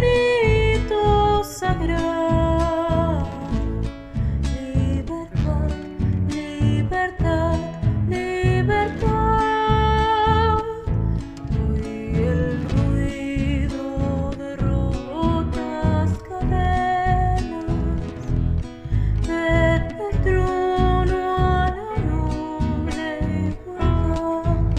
grito sagrado: libertad, libertad, libertad. Oí el ruido de rotas cadenas, desde el trono a la noble igualdad.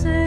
Say